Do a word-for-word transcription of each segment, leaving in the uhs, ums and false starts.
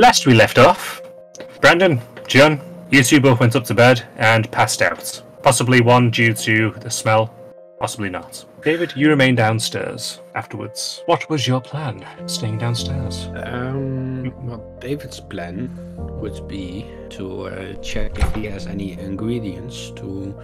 Last we left off, Brandon, Jun, you two both went up to bed and passed out. Possibly one due to the smell, possibly not. David, you remained downstairs afterwards. What was your plan staying downstairs? Um, well, David's plan would be to uh, check if he has any ingredients to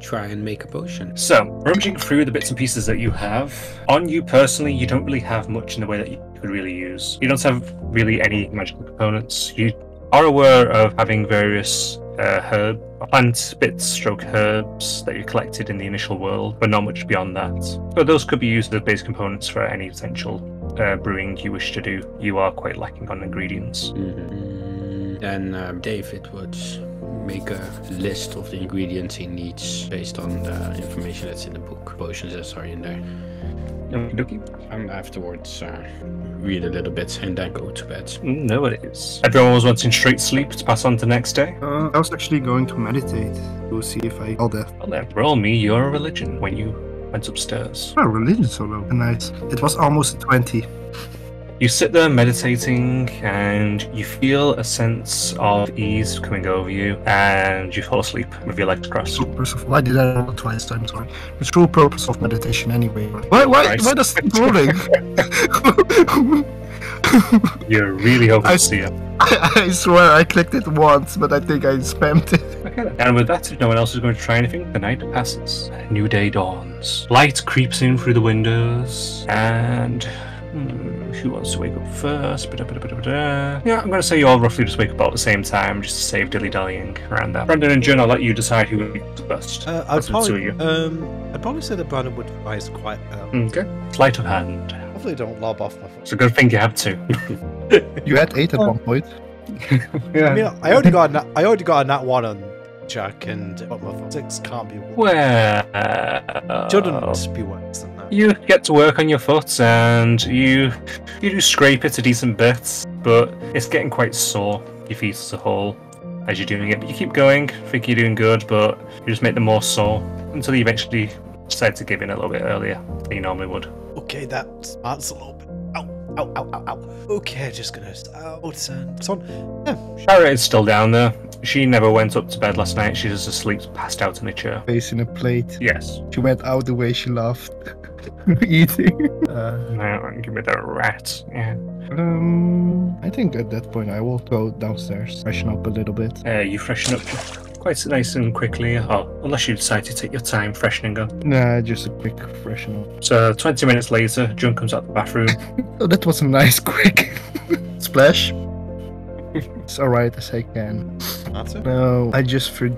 try and make a potion. So, rummaging through the bits and pieces that you have, on you personally, you don't really have much in the way that you could really use. You don't have really any magical components. You are aware of having various Uh, herb, plant bits, stroke herbs that you collected in the initial world, but not much beyond that. So those could be used as base components for any potential uh, brewing you wish to do. You are quite lacking on ingredients. Mm-hmm. Then uh, David would make a list of the ingredients he needs based on the information that's in the book. Potions that are in there. Okie dokie. And afterwards, uh, read a little bit and then go to bed. No, it is. Everyone was wanting straight sleep to pass on to the next day. Uh, I was actually going to meditate to see if I all there. Well then, roll me your religion when you went upstairs. Oh, religion solo. Nice. It was almost twenty. You sit there meditating and you feel a sense of ease coming over you and you fall asleep with your legs crossed. Oh, first of all, I did that twice, I'm sorry. The true purpose of meditation anyway. Why, why, why does it rolling? You're really hoping I, to see it. I, I swear I clicked it once, but I think I spammed it. Okay. And with that, if no one else is going to try anything, the night passes. A new day dawns. Light creeps in through the windows and... Hmm, who wants to wake up first? Ba-da-ba-da-ba-da-ba-da. Yeah, I'm going to say you all roughly just wake up all at the same time, just to save dilly-dallying around that. Brandon and Jun, I'll let you decide who will be first. Uh, I'd, probably, um, I'd probably say that Brandon would rise quite early. Okay. Sleight of hand. Hopefully don't lob off my phone. It's a good thing you have two. You had eight at um, one point. Yeah. I mean, I already got a, I already got a nat one on Jack, and what my phone. Six can't be one. Well... Shouldn't be one, isn't it? You get to work on your foot, and you you do scrape it a decent bit, but it's getting quite sore, your feet as a whole, as you're doing it. But you keep going, think you're doing good, but you just make them more sore, until you eventually decide to give in a little bit earlier than you normally would. Okay, that hurts a little bit. Ow, ow, ow, ow, ow. Okay, just gonna... Oh, it's on. It's on. Yeah. Kara is still down there. She never went up to bed last night. She just asleep, passed out in a chair. Face in a plate. Yes. She went out the way she laughed. Eating. Uh, no, give me that rat. Yeah. Um, I think at that point I will go downstairs, freshen up a little bit. Uh, you freshen up quite nice and quickly. Oh, unless you decide to take your time freshening up. Nah, just a quick freshen up. So twenty minutes later, Jun comes out the bathroom. Oh, that was a nice quick splash. It's alright as I can. That's it? No, I just for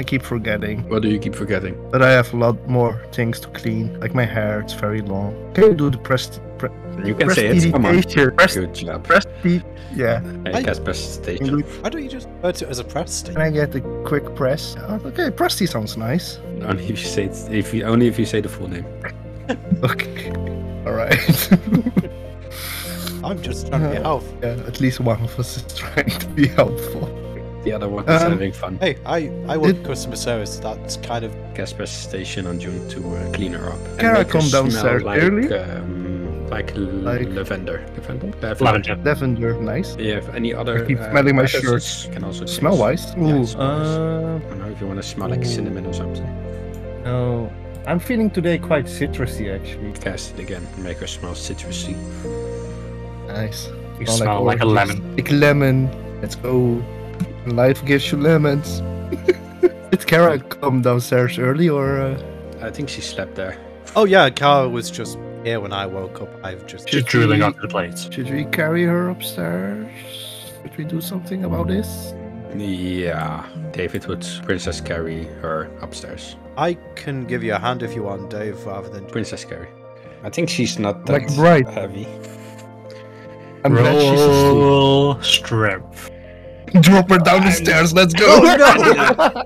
I keep forgetting. What do you keep forgetting? That I have a lot more things to clean. Like my hair, it's very long. Can you do the press? Pre you can say it. Come on. Press, Good job. Press the, yeah. I guess press station. Why don't you just refer to it as a press station? Can I get a quick press? Oh, okay, press tea sounds nice. Only if you say it's, if you only if you say the full name. Okay. All right. I'm just trying to be helpful. Yeah, at least one of us is trying to be helpful. The other one is um, having fun. Hey, I, I work it, customer service. That's kind of Casper's station on June to uh, clean her up. Can I come downstairs like, early? Um, like, like lavender. Lavender. Lavender. Lavender. Nice. Yeah. If any other? I keep uh, smelling my shirts. Can also smell wise. Yeah, ooh. Uh, I don't know if you want to smell like ooh. Cinnamon or something. No, I'm feeling today quite citrusy actually. Cast it again. Make her smell citrusy. Nice. You smell, smell like, like a lemon. Like lemon. Let's go. Life gives you lemons. Did Kara come downstairs early or...? Uh... I think she slept there. Oh yeah, Kara was just here when I woke up. I've just... She's drooling onto the plates. Should we carry her upstairs? Should we do something about this? Yeah, David would Princess carry her upstairs. I can give you a hand if you want, Dave, rather than... Princess carry. I think she's not that like bright. Heavy. I'm Roll glad she's asleep. Strength. Drop her down the stairs, let's go! Oh,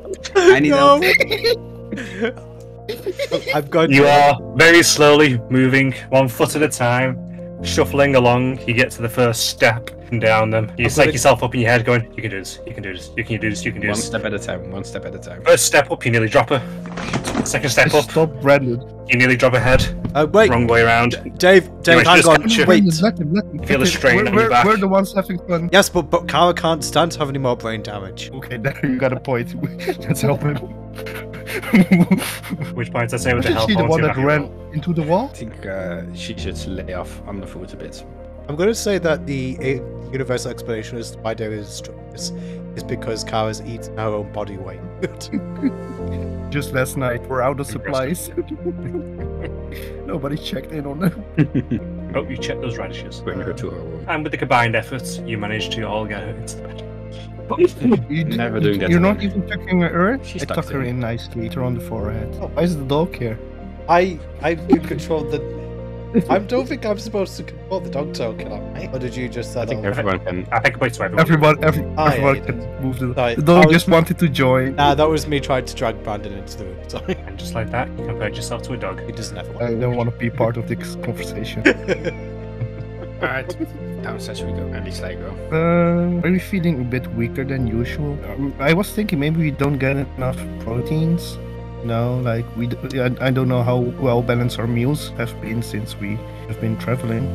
no. I need no. help. I've got you. You are very slowly moving, one foot at a time, shuffling along, you get to the first step and down them. You snake yourself up in your head going, you can do this, you can do this, you can do this, you can do this. One step at a time, one step at a time. First step up, you nearly drop her. Second step up. Stop, Brandon. You nearly drop her head. Uh, wait. Wrong way around. Dave, Dave, hang on. Wait. Feel a strain on your back. We're the ones having fun. Yes, but, but Kara can't stand to have any more brain damage. Okay, now you got a point. Let's help him. Which points I say with the help? She the one that ran into the wall? I think uh, she should lay off on the food a bit. I'm going to say that the uh, universal explanation as to why David is this is because Kara's eating her own body weight. Just last night, we're out of supplies. Nobody checked in on them. Oh, you checked those radishes. We're going to go to her room. And with the combined efforts, you managed to all get her into the bed. You never do get You're not even tucking her in? She I tuck her in nicely, her on the forehead. Oh, why is the dog here? I I could control the... I don't think I'm supposed to control the dog tail, can I? Or did you just say that? I think everyone can. I think it's everyone. Everyone, every, oh, everyone yeah, can move the... Sorry, the dog was, just wanted to join. Nah, that was me trying to drag Brandon into the room. Sorry. And just like that, you compared yourself to a dog. He doesn't ever want I don't want to be part of this conversation. Alright. Downstairs we go, at least I go. Uh, are you feeling a bit weaker than usual? I was thinking maybe we don't get enough proteins. No, like we, d I, I don't know how well balanced our meals have been since we have been traveling.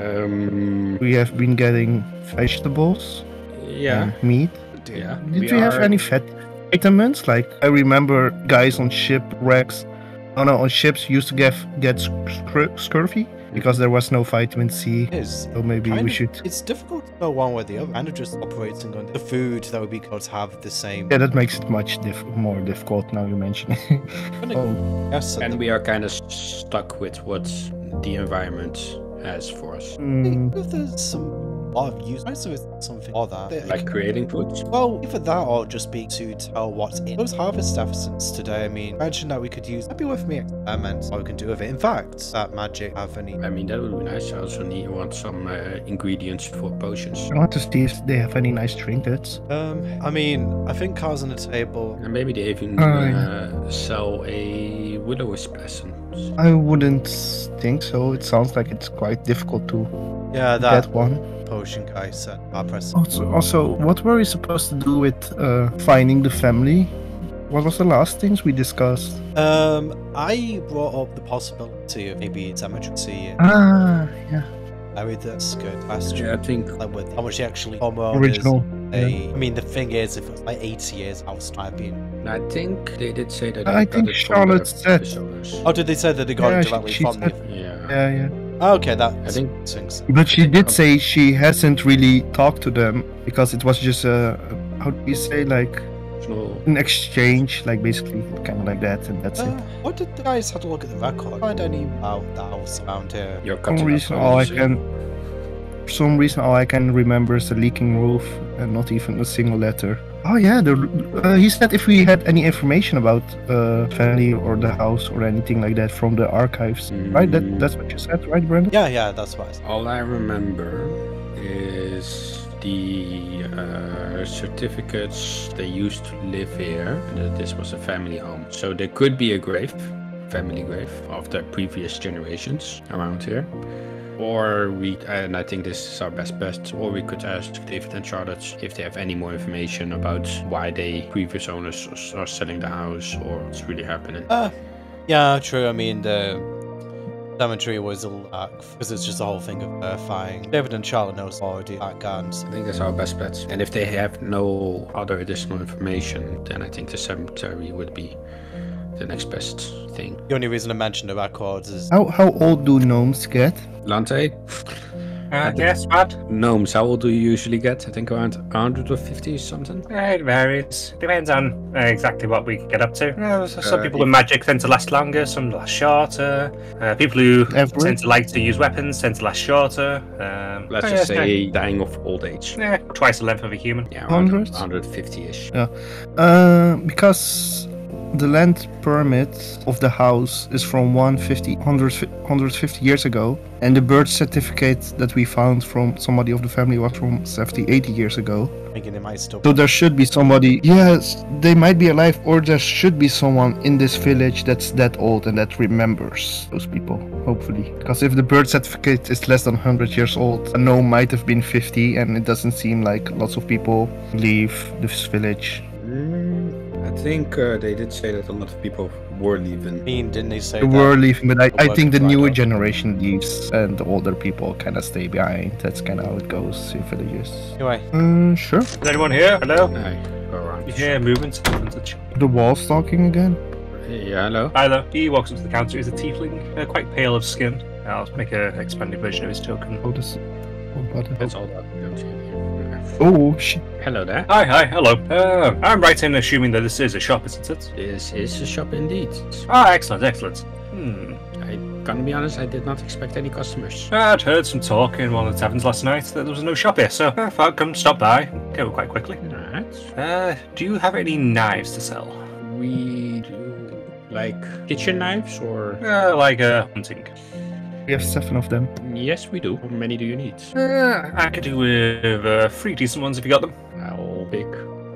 Um, we have been getting vegetables. Yeah. And meat. Yeah. Did we, we have are... any fat vitamins? Like I remember guys on ship wrecks. Oh no, on ships used to get get scur scurvy. Because there was no vitamin C, it is. So maybe kind we should... Of, it's difficult to know one way or the other. And just operating on the food that would be able to have the same... Yeah, that makes it much diff more difficult now you mention it. Oh. Yes, and we are kind of stuck with what the environment has for us. Mm. If there's some lot of use, so it's something or that. Like creating food? Well, either that or just be to tell what's in. Those harvest deficits today, I mean, imagine that we could use... That'd be worth me experiment what we can do with it. In fact, that magic have any... I mean, that would be nice. I also need want some uh, ingredients for potions. I want to see if they have any nice trinkets. Um, I mean, I think cars on the table... And maybe they even uh, uh, sell a widow's blessing. I wouldn't think so. It sounds like it's quite difficult to yeah, that get one. Potion guy said. Also, also, what were we supposed to do with uh, finding the family? What was the last things we discussed? Um, I brought up the possibility of maybe it's emergency. Ah, yeah. I mean, that's good. That's true. Yeah, I think like with how much actually original. A, yeah. I mean, the thing is, if it's like eighty years, I was being. I think they did say that. They I got think it Charlotte said. Oh, did they say that they got yeah, it directly she, she from? Said, yeah. Yeah, yeah. Oh, okay, that I think. Things. But she did say she hasn't really talked to them because it was just a how do you say like an exchange, like basically kind of like that, and that's uh, it. What did the guys have to look at the record? Find any about the house around here? Your some reason all I can, for some reason all I can remember is the leaking roof and not even a single letter. Oh yeah, the, uh, he said if we had any information about uh, family or the house or anything like that from the archives, mm. right? That that's what you said, right, Brandon? Yeah, yeah, that's what I said. All I remember is the uh, certificates they used to live here. That this was a family home, so there could be a grave, family grave of the previous generations around here. Or we, and I think this is our best bet, or we could ask David and Charlotte if they have any more information about why the previous owners are selling the house or what's really happening. Uh, yeah, true. I mean, the cemetery was a lack because it's just the whole thing of verifying. David and Charlotte knows already that guns. I think that's our best bet. And if they have no other additional information, then I think the cemetery would be the next best thing. The only reason I mentioned the records is... How, how old do gnomes get? Lante? Uh, yes, what? Gnomes, how old do you usually get? I think around one hundred fifty or something? Yeah, it varies. Depends on uh, exactly what we get up to. Uh, some uh, people yeah. with magic tend to last longer, some last shorter. Uh, people who Everett? tend to like to use weapons tend to last shorter. Um, Let's oh, just yeah, say okay. dying of old age. Yeah, twice the length of a human. Yeah, around one hundred fifty-ish. Yeah. Uh, because... The land permit of the house is from one hundred fifty years ago, and the birth certificate that we found from somebody of the family was from seventy, eighty years ago. Thinking they might still. So there should be somebody, yes, they might be alive, or there should be someone in this village that's that old and that remembers those people, hopefully. Because if the birth certificate is less than one hundred years old, a gnome might have been fifty, and it doesn't seem like lots of people leave this village. Mm. I think uh, they did say that a lot of people were leaving. I mean, didn't they say they that? Were leaving, but I, I think the newer generation leaves and the older people kind of stay behind. That's kind of how it goes in villages. Anyway. Um, sure. Is anyone here? Hello? Hey. All right. Yeah, moving such. The wall's talking again? Yeah, hello. Hi there. He walks up to the counter. He's a tiefling, uh, quite pale of skin. I'll make an expanded version of his token. Oh, this... Oh, that's all that. Oh, shit. Hello there. Hi, hi, hello. Uh, I'm right in assuming that this is a shop, isn't it? This is a shop indeed. Ah, excellent, excellent. Hmm. I gotta be honest, I did not expect any customers. I'd heard some talk in one of the taverns last night that there was no shop here, so I thought I'd come stop by. Came up quite quickly. Alright. Uh, do you have any knives to sell? We do. Like kitchen knives or? Uh, like uh, hunting. We have seven of them. Yes, we do. How many do you need? Uh, I could do with uh, three decent ones if you got them. I'll pick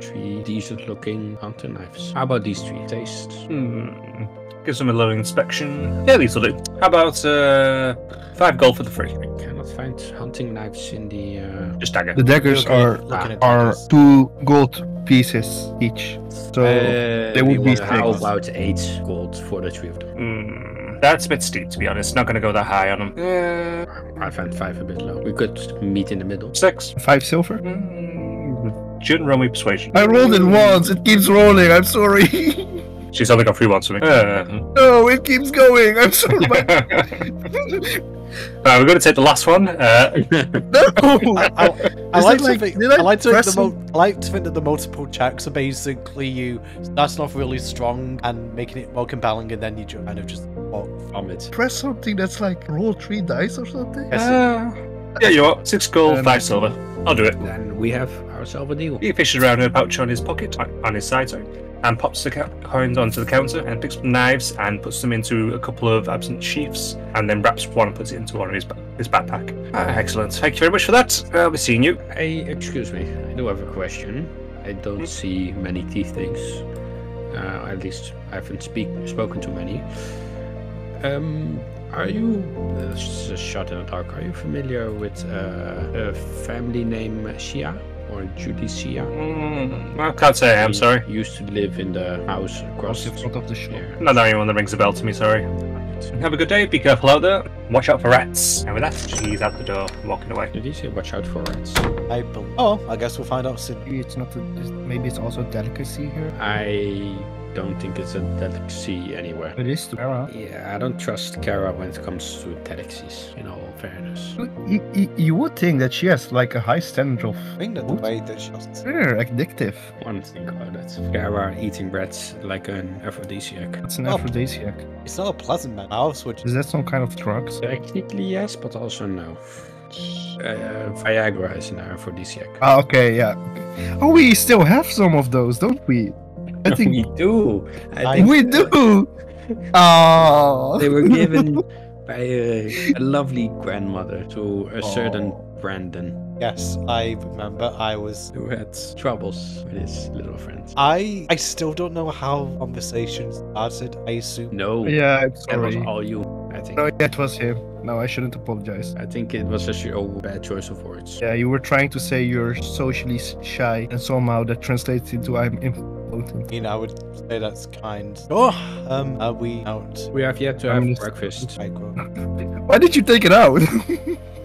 three decent-looking hunting knives. How about these three? Taste. Hmm. Gives them a little inspection. Yeah, these will do. How about uh, five gold for the three? I cannot find hunting knives in the... Uh... Just dagger. The daggers okay. are ah. are two gold pieces each. So uh, they would be six. How about eight gold for the three of them? Hmm. That's a bit steep, to be honest. Not going to go that high on them. Uh, I find five a bit low. We could meet in the middle. Six. Five silver? Mm-hmm. Jun, roll me persuasion. I rolled it once. It keeps rolling. I'm sorry. She's only got three ones for me. Uh, no, it keeps going. I'm sorry. Alright, we're going to take the last one. Uh... no! I, I, I, like like, think, I, I like to think the I like to think that the multiple checks are basically you starting off really strong and making it more compelling, and then you kind of just walk from it. Press something that's like roll three dice or something? Uh, yeah, you are. Six gold, um, five silver. I'll do it. Then we have ourselves a deal. He fishes around in a pouch on his pocket, on his side, sorry, and pops the coins onto the counter and picks up knives and puts them into a couple of absent sheaths and then wraps one and puts it into one of his, ba his backpack. Ah, excellent. Thank you very much for that. I'll be seeing you. Hey, excuse me. I do have a question. I don't hmm? see many teeth things. Uh, at least I haven't speak spoken to many. Um... Are you, uh, just a shot in the dark, are you familiar with uh, a family named Shia or Judy Shia? Mm, I can't say I am, sorry. Used to live in the house across the front of the shop. Yeah. Not the only one that rings a bell to me, sorry. Have a good day, be careful out there. Watch out for rats. And with that, she's out the door, walking away. Did you say watch out for rats? I believe. Oh, I guess we'll find out soon. Maybe it's, not a, maybe it's also delicacy here? I... don't think it's a delicacy anywhere. It is to Kara. Yeah, I don't trust Kara when it comes to delicacies, in all fairness. You, you, you would think that she has like a high standard of I think that the way that she's very addictive. One thing about it. Kara eating rats like an aphrodisiac. It's an oh, aphrodisiac. It's not a pleasant man house, which is that some kind of drug? Technically yes, but also no. Uh, Viagra is an aphrodisiac. Ah, okay, yeah. Oh, we still have some of those, don't we? I think we do. I think we do. Oh, they were given by a, a lovely grandmother to a oh. certain Brandon. Yes, I remember. I was who had troubles with his little friends. I I still don't know how conversations started. I assume no. Yeah, I'm sorry. That was all you. I think. No, that was him. No, I shouldn't apologize. I think it was just your bad choice of words. Yeah, you were trying to say you're socially shy, and somehow that translates into I'm impotent. I mean, I would say that's kind. Oh, um, are we out? We have yet to I'm have just... breakfast. Why did you take it out?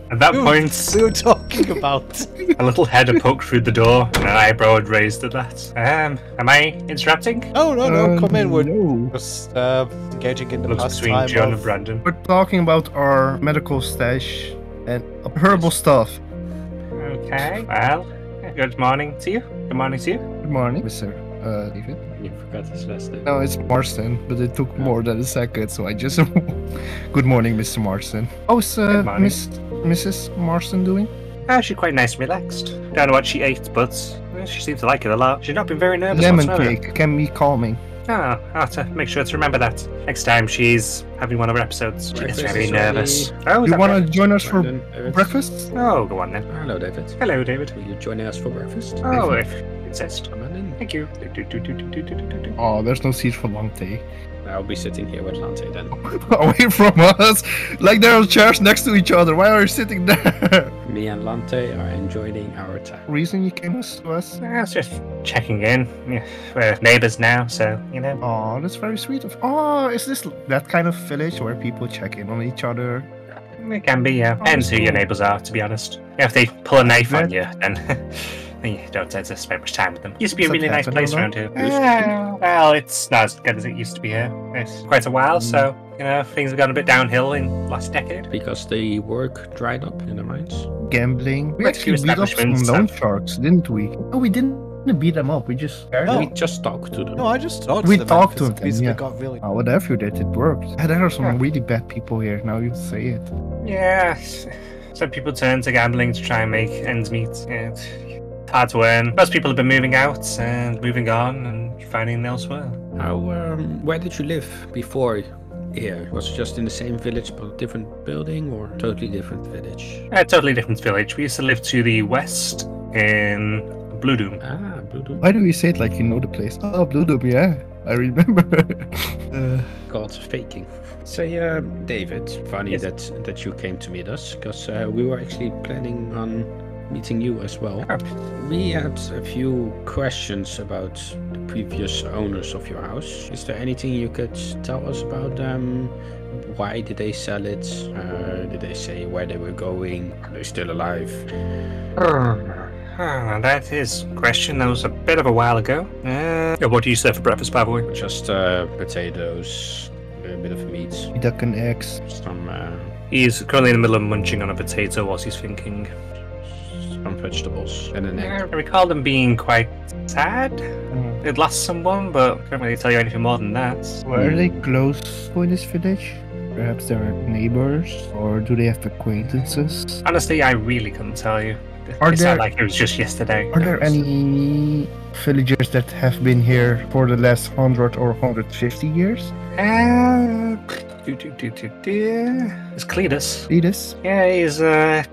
At that point, we were talking about a little head had poked through the door, and an eyebrow had raised at that. Um, am I interrupting? Oh no, no, um, come in. We're no. just uh, engaging in the looks past between John of... and Brandon. We're talking about our medical stash and herbal stuff. Okay. Well, good morning to you. Good morning to you. Good morning, Mister Uh, David. You forgot his last name. No, it's Marston, but it took yeah. more than a second, so I just. Good morning, Mister Marston. Oh, sir, uh, Miss. Missus Marston doing? Ah, she's quite nice and relaxed. Don't know what she ate, but she seems to like it a lot. She's not been very nervous. Lemon whatsoever. Cake can be calming. Ah, I'll have to make sure to remember that next time she's having one of her episodes. She gets very nervous. Oh, you want to join us for breakfast? Oh, go on then. Hello, David. Hello, David. Will you join us for breakfast? Oh, if you insist. Come on in. Thank you. Oh, there's no seat for Lante. I'll be sitting here with Lante then. Away from us? Like there are chairs next to each other. Why are you sitting there? Me and Lante are enjoying our time. Reason you came to us? I was just checking in. We're neighbors now, so, you know. Oh, that's very sweet of... Oh, is this that kind of village where people check in on each other? It can be, yeah. Depends who your neighbors are, to be honest. If they pull a knife on you, then... You don't tend to spend much time with them. It used to be a really nice place around here. Uh, well, it's not as good as it used to be here. It's quite a while, so, you know, things have gone a bit downhill in the last decade. Because the work dried up in the mines. Gambling. We actually beat up some loan sharks, didn't we? Oh, we didn't beat them up. We just... No. We just talked to them. No, I just talked we to them. We talked to them, yeah. Got really... Oh, whatever you did, it worked. There are some yeah. really bad people here, now you say it. Yeah. Some people turn to gambling to try and make ends meet. And... hard to earn. Most people have been moving out and moving on and finding elsewhere. How, um, where did you live before here? Was it just in the same village but different building or totally different village? A totally different village. We used to live to the west in Bluedoom. Ah, Bluedoom. Why do you say it like you know the place? Oh, Bluedoom, yeah. I remember. uh, God, faking. Say, uh, David, funny yes. that, that you came to meet us because uh, we were actually planning on meeting you as well. Oh. We had a few questions about the previous owners of your house. Is there anything you could tell us about them? Why did they sell it? Uh, did they say where they were going? Are they still alive? Oh, oh, that is a question that was a bit of a while ago. Uh, yeah, what do you serve for breakfast, by the way? Just uh, potatoes, a bit of meat. Duck and eggs. Some, uh... He's currently in the middle of munching on a potato whilst he's thinking. Vegetables and an egg. I recall them being quite sad. Mm. They'd lost someone, but I can't really tell you anything more than that. Were mm. they close in this village? Perhaps they're neighbors, or do they have acquaintances? Honestly, I really couldn't tell you. Are it's there, not like it was just yesterday. Are there any villagers that have been here for the last hundred or one hundred fifty years? Uh, do, do, do, do, do. It's Cletus. Cletus? Yeah, he's uh,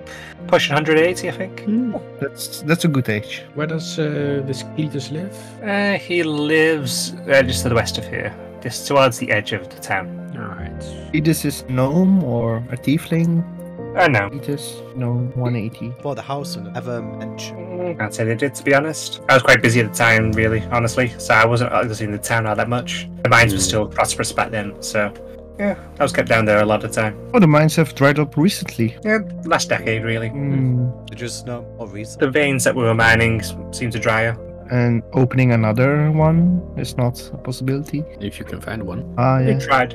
pushing one hundred eighty, I think. Mm. That's that's a good age. Where does uh, this Cletus live? Uh, he lives uh, just to the west of here, just towards the edge of the town. Alright. Cletus is a gnome or a tiefling? I uh, know. Cletus, no, one eighty. Well, the house and ever mentioned. I'd say they did, to be honest. I was quite busy at the time, really, honestly, so I wasn't obviously in the town all that much. The mines mm. were still prosperous back then, so yeah, I was kept down there a lot of the time. Oh, the mines have dried up recently. Yeah, last decade, really. Mm. They're just not more recent. The veins that we were mining seem to dry up. And opening another one is not a possibility. If you can find one. Ah, yeah. We tried.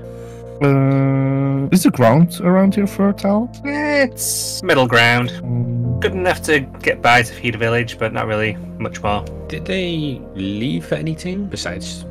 Uh, is the ground around here fertile? It's middle ground. Mm. Good enough to get by to feed a village, but not really much more. Did they leave anything besides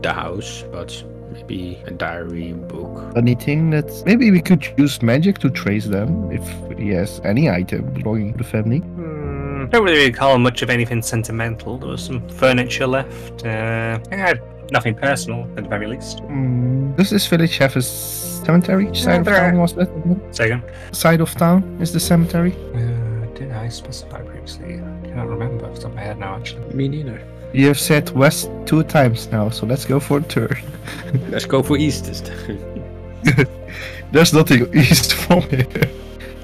the house, but maybe a diary, book? Anything that... Maybe we could use magic to trace them, if he has any item belonging to the family. Mm, I don't really recall much of anything sentimental. There was some furniture left. Uh, I had nothing personal, at the very least. Mm. Does this village have a cemetery? Which side yeah, of town was that? Second. Side of town is the cemetery? Uh, did I specify previously? I cannot remember off the top of my head now, actually. Me neither. You have said west two times now, so let's go for a third. Let's go for east this time. There's nothing east from here.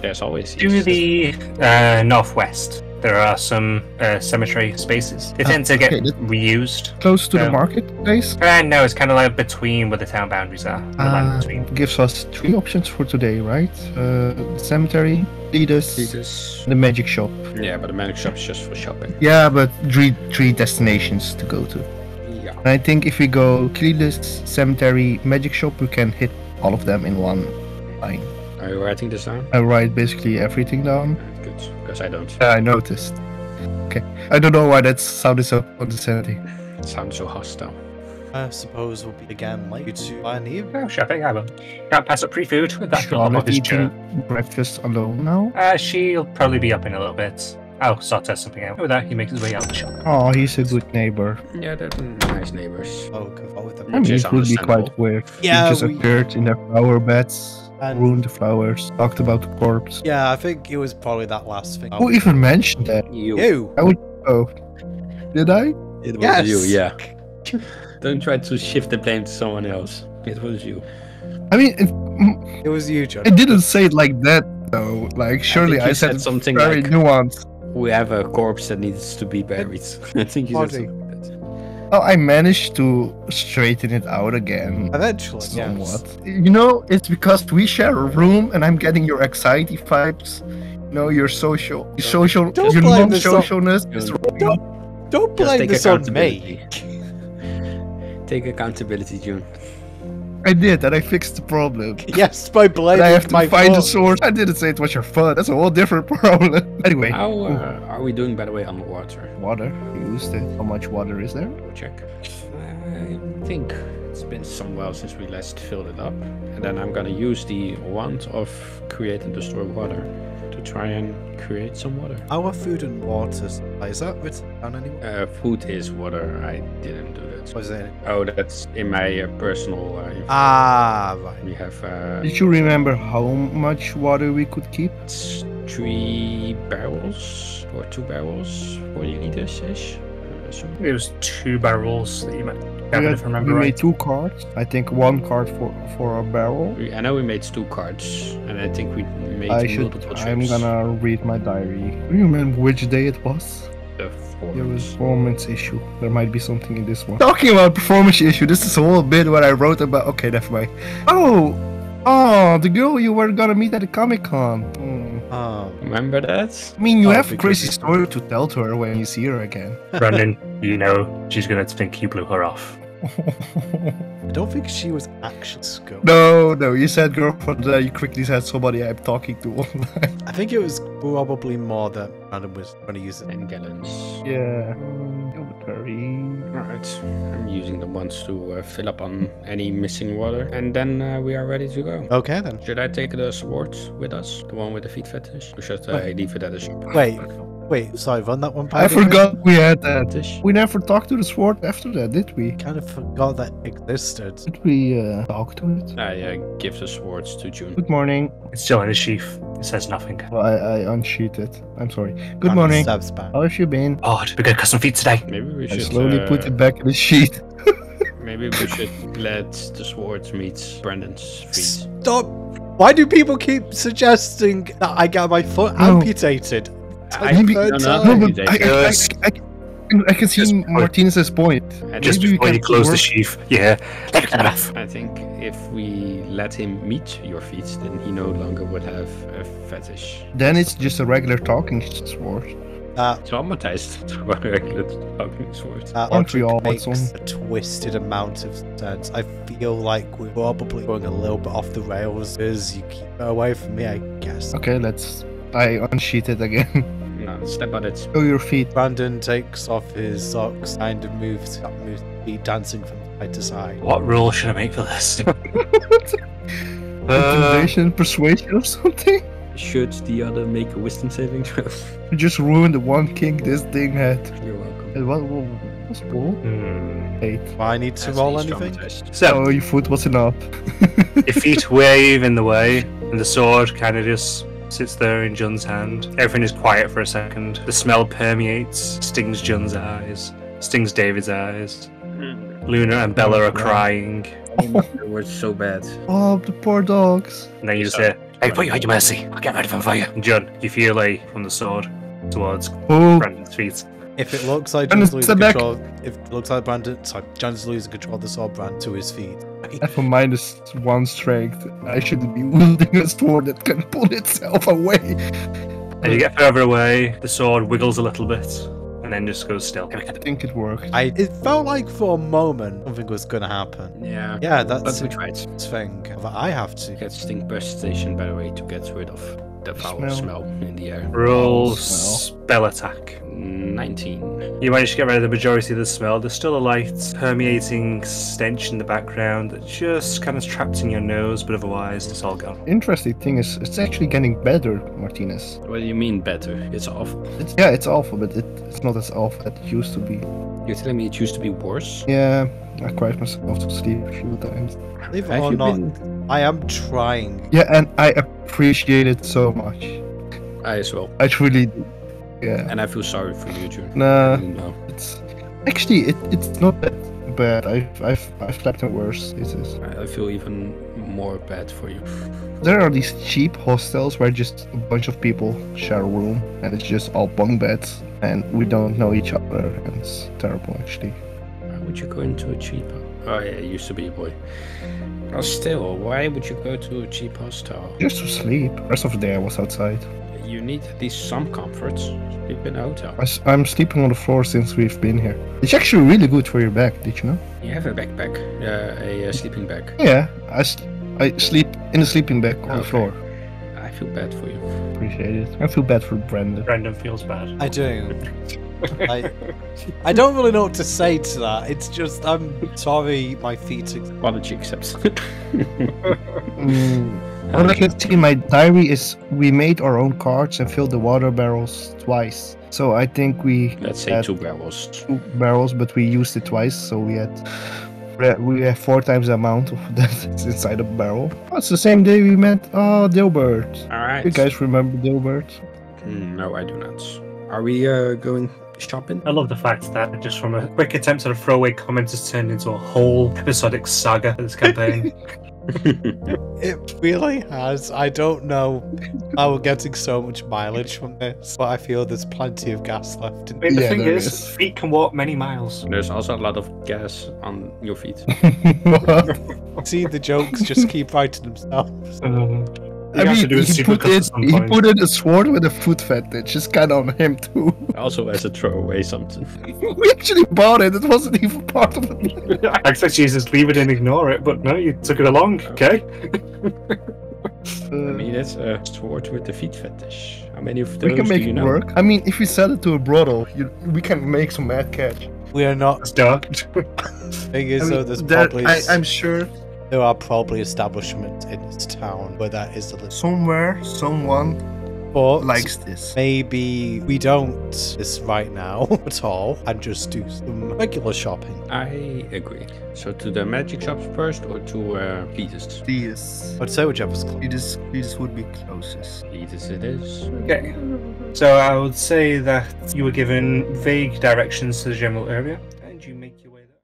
There's always east. To the uh, northwest. There are some uh, cemetery spaces. They tend oh, to get okay. reused. Close to so, the marketplace? Uh, no, it's kind of like between where the town boundaries are. The uh, land between. Gives us three options for today, right? Uh, the cemetery, Cletus, Cletus, the magic shop. Yeah, but the magic shop's just for shopping. Yeah, but three, three destinations to go to. Yeah. And I think if we go Cletus, cemetery, magic shop, we can hit all of them in one line. Are you writing this down? I write basically everything down. Good, because I don't. Uh, I noticed. Okay. I don't know why that sounded so condescending. It sounds so hostile. I suppose we'll be again later to buy an evening. Oh, shopping, I will. Can't pass up free food. That's Charlotte eating breakfast alone now? Uh, she'll probably be up in a little bit. I'll start testing something out. With that, he makes his way out of the shop. Oh, he's a good neighbor. Yeah, they're nice neighbors. Oh, oh the I mean, it would be quite weird. Yeah, he just we... appeared in their flower beds. And ruined the flowers. Talked about the corpse. Yeah, I think it was probably that last thing. Who even mentioned that? You. you. I would. Oh, did I? It was yes. you. Yeah. Don't try to shift the blame to someone else. It was you. I mean, it, it was you, John. I didn't say it like that, though. Like, surely I, I said, said something very like, nuanced. We have a corpse that needs to be buried. I think you said something like that. Well, I managed to straighten it out again. Eventually, somewhat. Yes. You know, it's because we share a room, and I'm getting your anxiety vibes. You know, your social, your social, don't your non-socialness. Don't, don't, don't blame this on me. Take accountability, June. I did, and I fixed the problem. Yes, by blaming. I have to find a source. I didn't say it was your fault. That's a whole different problem. Anyway, how uh, are we doing, by the way, on the water? Water? Used it. How much water is there? We'll check. I think it's been some while since we last filled it up, and then I'm gonna use the wand of create and destroy water to try and create some water. Our food and water is that written down anywhere? Uh, food is water. I didn't do that. Was it? Oh, that's in my uh, personal life. Ah, right. We have. Uh, Did you remember how much water we could keep? It's three barrels or two barrels, forty liters ish. It was two barrels that you might have to remember. We right. made two cards. I think one card for for a barrel. I know we made two cards, and I think we made I should, multiple trips. I'm gonna read my diary. Do you remember which day it was? The performance. There was a performance issue. There might be something in this one. Talking about performance issue, this is a whole bit what I wrote about. Okay, that's my. Oh, oh, the girl you were gonna meet at the Comic Con. Mm. Oh, remember that? I mean, you oh, have a crazy story to tell to her when you see her again. Brandon, you know, she's gonna think you blew her off. I don't think she was actually school. No, no, you said girlfriend, uh, you quickly said somebody I'm talking to online. I think it was probably more that Brandon was gonna use it in gallons. Yeah. Alright, I'm using the ones to uh, fill up on any missing water, and then uh, we are ready to go. Okay then. Should I take the sword with us? The one with the feet fetish? Or should I wait. leave it at the shop? Wait, wait, sorry, run that one back. I forgot we had that. Fetish. We never talked to the sword after that, did we? Kind of forgot that existed. Did we uh, talk to it? I uh, give the swords to June. Good morning. It's still in the sheath. It says nothing. Well, I, I unsheathed it. I'm sorry. Good I'm morning. How have you been? Oh, we got custom feet today. Maybe we I should slowly uh, put it back in the sheet. Maybe we should let the swords meet Brandon's feet. Stop! Why do people keep suggesting that I got my foot no. amputated? I, maybe, no, no, no, but I, I, I, I, I can see just Martinez's point. point. Just maybe before you close the sheath. Yeah. I think if we let him meet your feet, then he no longer would have a fetish. Then it's just a regular talking sword. Uh, traumatized by regular talking swords. Uh, Aren't we all makes a twisted amount of sense. I feel like we're probably going a little bit off the rails because you keep away from me, I guess. Okay, let's... I unsheathed it again. No, step on it. Show your feet. Brandon takes off his socks and moves, moves feet dancing from side to side. What rule should I make for this? Intimidation, uh, persuasion or something? Should the other make a wisdom saving throw? You just ruined the one kink this thing had. You're welcome. It was, was cool. Mm. Eight. Well, I need to That's roll anything. So oh, your foot wasn't up. Your feet wave in the way, and the sword kind of just sits there in Jun's hand. Everything is quiet for a second. The smell permeates, stings Jun's eyes, stings David's eyes. Mm. Luna and Bella are crying. Oh. They were so bad. Oh, the poor dogs. And then you just hear, "Hey, put you at your mercy. I'll get rid of him for you." Jun, you feel a from the sword towards oh. Brandon's feet. If it looks like Jun's losing control, if it looks like Brandon, sorry, Jun's losing control of the sword, Brand to his feet. For minus one strength, I shouldn't be wielding a sword that can pull itself away. And you get further away, the sword wiggles a little bit, and then just goes still. I think it worked. I, it felt like for a moment something was gonna happen. Yeah. Yeah, that's a great thing. But I have to get stink station, by the way, to get rid of the foul smell, smell in the air. Roll spell attack. nineteen. You managed to get rid of the majority of the smell. There's still a light permeating stench in the background that just kind of trapped in your nose, but otherwise it's all gone. Interesting thing is, it's actually getting better, Martinez. What do you mean better? It's awful. It's, yeah, it's awful, but it, it's not as awful as it used to be. You're telling me it used to be worse? Yeah, I cried myself to sleep a few times. Believe it or not, been... I am trying. Yeah, and I appreciate it so much. I as well. I truly do. Yeah. And I feel sorry for you, Jun. Nah, no. It's actually it, it's not that bad. I've I've I've slept in worse. It is. I feel even more bad for you. There are these cheap hostels where just a bunch of people share a room, and it's just all bunk beds, and we don't know each other, and it's terrible actually. Why would you go into a cheap? Oh yeah, it used to be a boy. But still, why would you go to a cheap hostel? Just to sleep. The rest of the day I was outside. You need at least some comforts. Sleep in a hotel. I'm sleeping on the floor since we've been here. It's actually really good for your back, did you know? You have a backpack, uh, a uh, sleeping bag. Yeah, I, I sleep in a sleeping bag on okay. the floor. I feel bad for you. Appreciate it. I feel bad for Brandon. Brandon feels bad. I do. I, I don't really know what to say to that. It's just, I'm sorry, my feet... Apology accepted. mm. All I can see in my diary is we made our own cards and filled the water barrels twice. So I think we let's say two barrels. Two barrels, but we used it twice, so we had we have four times the amount of that's inside a barrel. Oh, it's the same day we met oh Dilbert. Alright. You guys remember Dilbert? Mm, no, I do not. Are we uh, going shopping? I love the fact that just from a quick attempt at a throwaway comment has turned into a whole episodic saga of this campaign. It really has. I don't know how we're getting so much mileage from this, but I feel there's plenty of gas left. In I mean, the yeah, thing is, is, feet can walk many miles. There's also a lot of gas on your feet. See, the jokes just keep writing themselves. Um, I mean, do he, put it, he put in a sword with a foot fetish. It's kind of on him too. Also as a throwaway something. We actually bought it. It wasn't even part of it. I expect you to just leave it and ignore it, but no, you took it along. Oh. Okay. I mean, it's a sword with a feet fetish. How many of those we can make do you it know? Work. I mean, if we sell it to a brothel, you, we can make some mad cash. We are not stuck. Thing is, I mean, though, there's that, probably I, I'm sure. There are probably establishments in this town where that is a somewhere someone but likes this. Maybe we don't this right now at all and just do some regular shopping. I agree. So to the magic shops first or to uh, Cletus? Cletus. I'd say whichever's closest. Cletus would be closest. Cletus it is. Okay. So I would say that you were given vague directions to the general area and you make your way there.